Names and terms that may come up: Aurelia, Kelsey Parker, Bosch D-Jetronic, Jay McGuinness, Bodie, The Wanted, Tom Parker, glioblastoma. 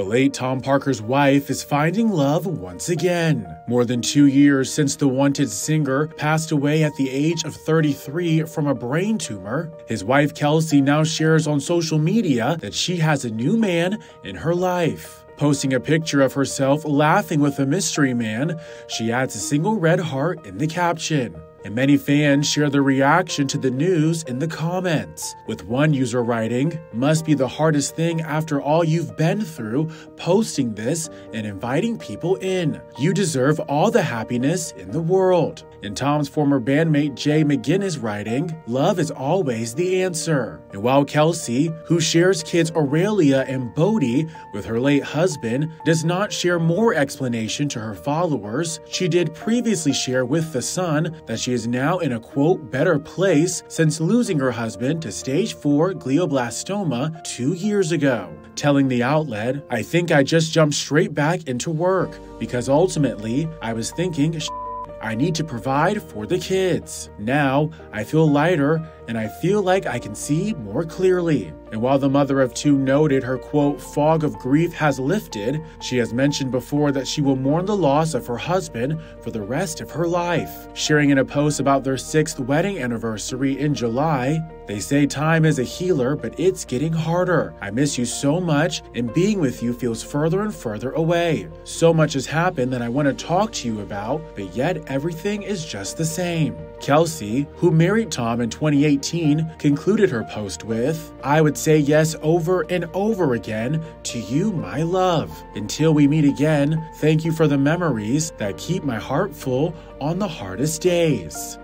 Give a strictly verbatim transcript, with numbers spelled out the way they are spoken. The late Tom Parker's wife is finding love once again. More than two years since The Wanted singer passed away at the age of thirty-three from a brain tumor, his wife Kelsey now shares on social media that she has a new man in her life. Posting a picture of herself laughing with a mystery man, she adds a single red heart in the caption. And many fans share their reaction to the news in the comments, with one user writing, "Must be the hardest thing after all you've been through, posting this and inviting people in. You deserve all the happiness in the world." And Tom's former bandmate Jay McGuinness writing, "Love is always the answer." And while Kelsey, who shares kids Aurelia and Bodie with her late husband, does not share more explanation to her followers, she did previously share with The Sun that she is now in a quote better place since losing her husband to stage four glioblastoma two years ago, telling the outlet, "I think I just jumped straight back into work because ultimately I was thinking shit. I need to provide for the kids. Now, I feel lighter and I feel like I can see more clearly." And while the mother of two noted her, quote, fog of grief has lifted, she has mentioned before that she will mourn the loss of her husband for the rest of her life. Sharing in a post about their sixth wedding anniversary in July, they say, "Time is a healer, but it's getting harder. I miss you so much, and being with you feels further and further away. So much has happened that I want to talk to you about, but yet everything is just the same." Kelsey, who married Tom in twenty eighteen, concluded her post with, "I would say yes over and over again to you, my love. Until we meet again, thank you for the memories that keep my heart full on the hardest days."